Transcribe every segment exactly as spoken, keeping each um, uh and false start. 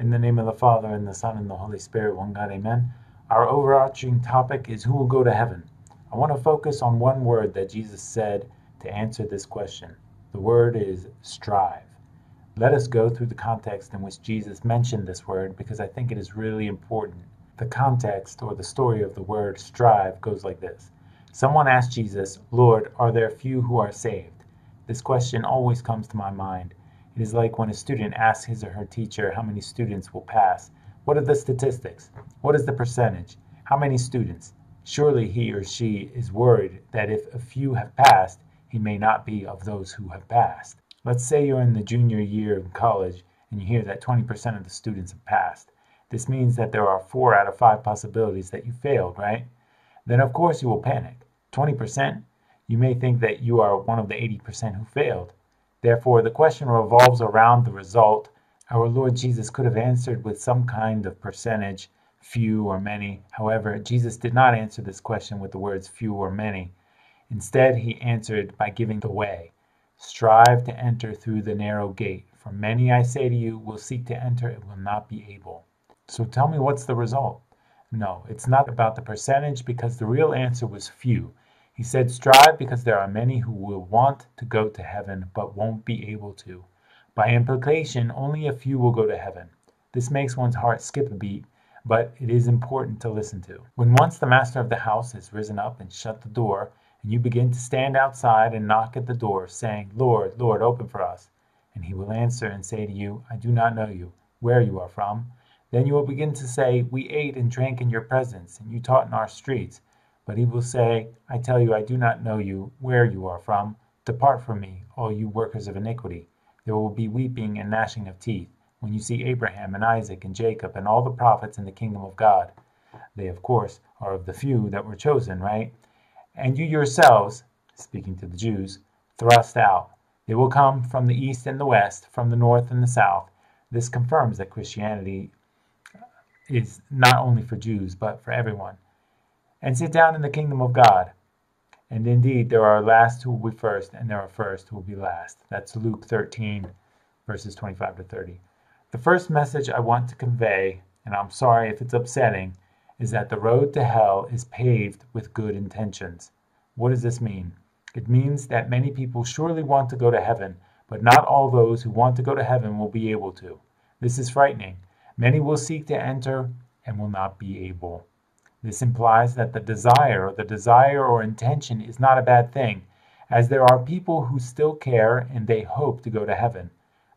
In the name of the Father, and the Son, and the Holy Spirit, one God, amen. Our overarching topic is who will go to heaven. I want to focus on one word that Jesus said to answer this question. The word is strive. Let us go through the context in which Jesus mentioned this word, because I think it is really important. The context, or the story of the word strive, goes like this. Someone asked Jesus, "Lord, are there few who are saved?" This question always comes to my mind. It is like when a student asks his or her teacher how many students will pass. What are the statistics? What is the percentage? How many students? Surely he or she is worried that if a few have passed, he may not be of those who have passed. Let's say you're in the junior year of college and you hear that twenty percent of the students have passed. This means that there are four out of five possibilities that you failed, right? Then of course you will panic. twenty percent? You may think that you are one of the eighty percent who failed. Therefore, the question revolves around the result. Our Lord Jesus could have answered with some kind of percentage, few or many. However, Jesus did not answer this question with the words few or many. Instead, he answered by giving the way. Strive to enter through the narrow gate, for many, I say to you, will seek to enter and will not be able. So tell me, what's the result? No, it's not about the percentage, because the real answer was few. He said strive because there are many who will want to go to heaven but won't be able to. By implication, only a few will go to heaven. This makes one's heart skip a beat, but it is important to listen to. When once the master of the house has risen up and shut the door, and you begin to stand outside and knock at the door, saying, "Lord, Lord, open for us," and he will answer and say to you, "I do not know you, where you are from," then you will begin to say, "We ate and drank in your presence, and you taught in our streets." But he will say, "I tell you, I do not know you, where you are from. Depart from me, all you workers of iniquity." There will be weeping and gnashing of teeth when you see Abraham and Isaac and Jacob and all the prophets in the kingdom of God. They, of course, are of the few that were chosen, right? "And you yourselves," speaking to the Jews, "thrust out." They will come from the east and the west, from the north and the south. This confirms that Christianity is not only for Jews, but for everyone. "And sit down in the kingdom of God." And indeed, there are last who will be first, and there are first who will be last. That's Luke thirteen, verses twenty-five to thirty. The first message I want to convey, and I'm sorry if it's upsetting, is that the road to hell is paved with good intentions. What does this mean? It means that many people surely want to go to heaven, but not all those who want to go to heaven will be able to. This is frightening. Many will seek to enter and will not be able. This implies that the desire or the desire or intention is not a bad thing, as there are people who still care and they hope to go to heaven.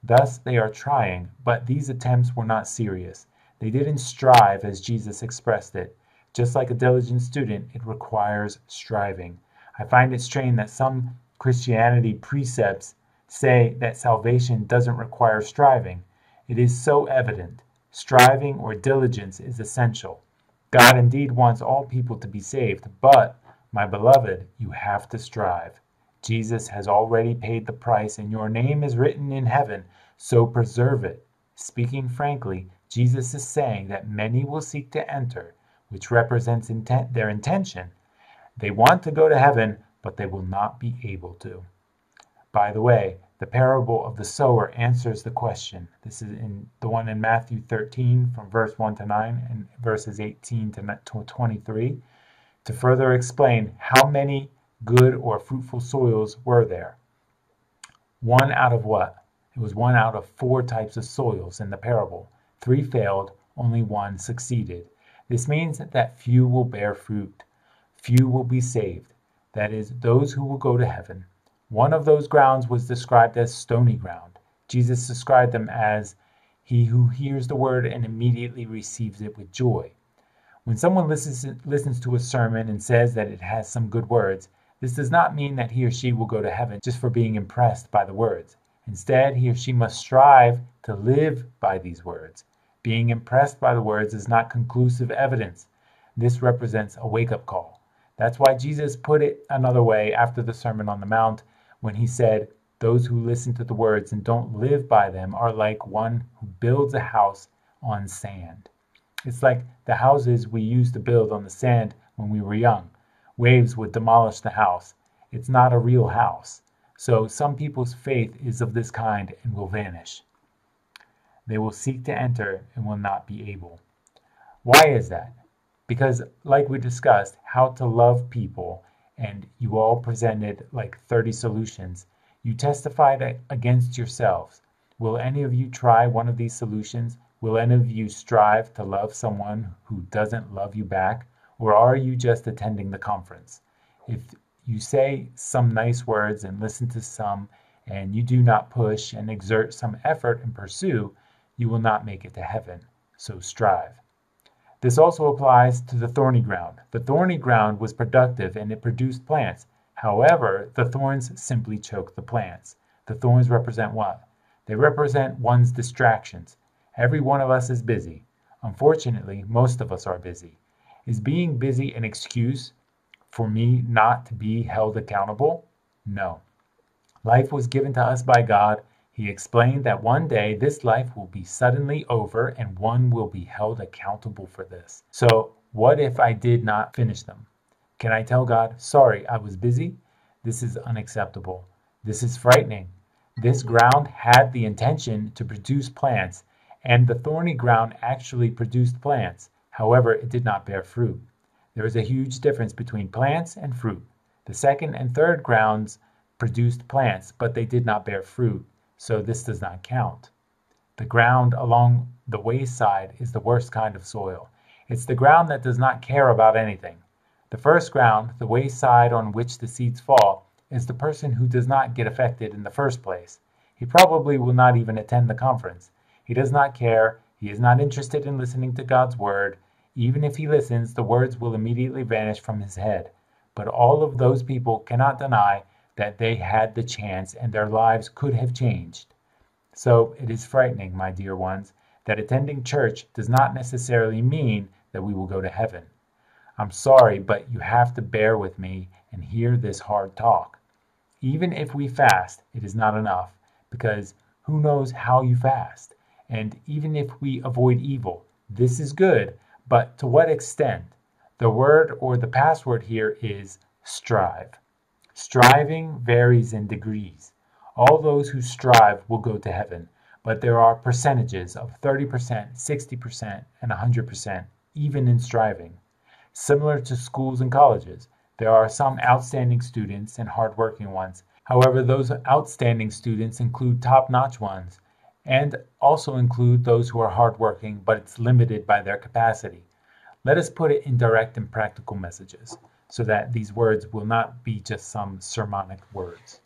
Thus, they are trying, but these attempts were not serious. They didn't strive as Jesus expressed it. Just like a diligent student, it requires striving. I find it strange that some Christianity precepts say that salvation doesn't require striving. It is so evident. Striving or diligence is essential. God indeed wants all people to be saved, but, my beloved, you have to strive. Jesus has already paid the price, and your name is written in heaven, so preserve it. Speaking frankly, Jesus is saying that many will seek to enter, which represents intent, their intention. They want to go to heaven, but they will not be able to. By the way, the parable of the sower answers the question. This is in the one in Matthew thirteen from verse one to nine and verses eighteen to twenty-three. To further explain how many good or fruitful soils were there. One out of what? It was one out of four types of soils in the parable. Three failed, only one succeeded. This means that few will bear fruit. Few will be saved. That is, those who will go to heaven. One of those grounds was described as stony ground. Jesus described them as he who hears the word and immediately receives it with joy. When someone listens, listens to a sermon and says that it has some good words, this does not mean that he or she will go to heaven just for being impressed by the words. Instead, he or she must strive to live by these words. Being impressed by the words is not conclusive evidence. This represents a wake-up call. That's why Jesus put it another way after the Sermon on the Mount, when he said, "Those who listen to the words and don't live by them are like one who builds a house on sand." It's like the houses we used to build on the sand when we were young. Waves would demolish the house. It's not a real house. So some people's faith is of this kind and will vanish. They will seek to enter and will not be able. Why is that? Because, like we discussed, how to love people, and you all presented like thirty solutions, you testified against yourselves. Will any of you try one of these solutions? Will any of you strive to love someone who doesn't love you back? Or are you just attending the conference? If you say some nice words and listen to some, and you do not push and exert some effort and pursue, you will not make it to heaven. So strive. This also applies to the thorny ground. The thorny ground was productive and it produced plants. However, the thorns simply choke the plants. The thorns represent what? They represent one's distractions. Every one of us is busy. Unfortunately, most of us are busy. Is being busy an excuse for me not to be held accountable? No. Life was given to us by God. He explained that one day this life will be suddenly over and one will be held accountable for this. So what if I did not finish them? Can I tell God, sorry, I was busy? This is unacceptable. This is frightening. This ground had the intention to produce plants, and the thorny ground actually produced plants. However, it did not bear fruit. There is a huge difference between plants and fruit. The second and third grounds produced plants, but they did not bear fruit. So this does not count. The ground along the wayside is the worst kind of soil. It's the ground that does not care about anything. The first ground, the wayside on which the seeds fall, is the person who does not get affected in the first place. He probably will not even attend the conference. He does not care. He is not interested in listening to God's word. Even if he listens, the words will immediately vanish from his head. But all of those people cannot deny that they had the chance and their lives could have changed. So it is frightening, my dear ones, that attending church does not necessarily mean that we will go to heaven. I'm sorry, but you have to bear with me and hear this hard talk. Even if we fast, it is not enough, because who knows how you fast? And even if we avoid evil, this is good, but to what extent? The word or the password here is strive. Striving varies in degrees. All those who strive will go to heaven, but there are percentages of thirty percent, sixty percent, and one hundred percent, even in striving. Similar to schools and colleges, there are some outstanding students and hardworking ones. However, those outstanding students include top-notch ones, and also include those who are hardworking, but it's limited by their capacity. Let us put it in direct and practical messages, so that these words will not be just some sermonic words.